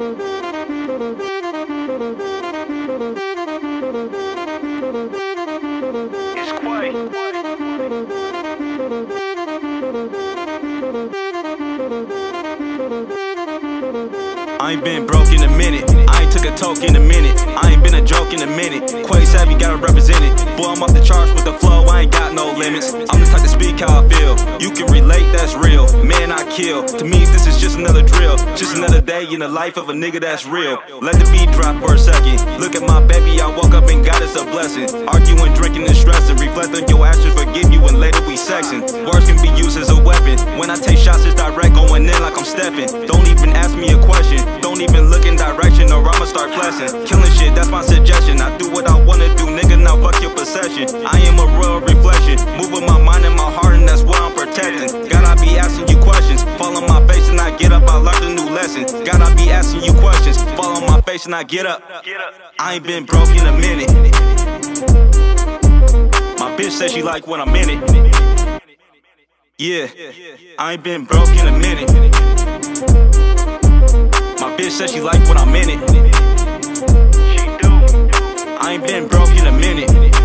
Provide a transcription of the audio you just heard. It's QUAY. I ain't been broke in a minute, I ain't took a toke in a minute, I ain't been a joke in a minute. QUAY Savvy gotta represent it. Boy, I'm off the charts with the flow, I ain't got no limits. I'm the type to speak how I feel, you can relate, that's real. Man, I kill, to me this is just another drill, just another day in the life of a nigga that's real. Let the beat drop for a second, look at my baby, I woke up and God is a blessing. Arguing, drinking and stressing, reflect on your actions, forgive you and later we sexing. Words can be used as a weapon, when I take shots it's direct, going in like I'm stepping. Don't even ask me a question, don't even look in direction or I'ma start flexing. Killing shit, that's my suggestion, I do what I wanna do, nigga, now fuck your possession. I am a real reflection, moving my mind and my heart and that's why I'm protecting. Gotta be asking you questions, fall on my face and I get up, I learned a new lesson. Gotta be asking you questions, fall on my face and I get up. I ain't been broke in a minute. My bitch says she like when I'm in it. Yeah, I ain't been broke in a minute. My bitch says she like when I'm in it. I ain't been broke in a minute.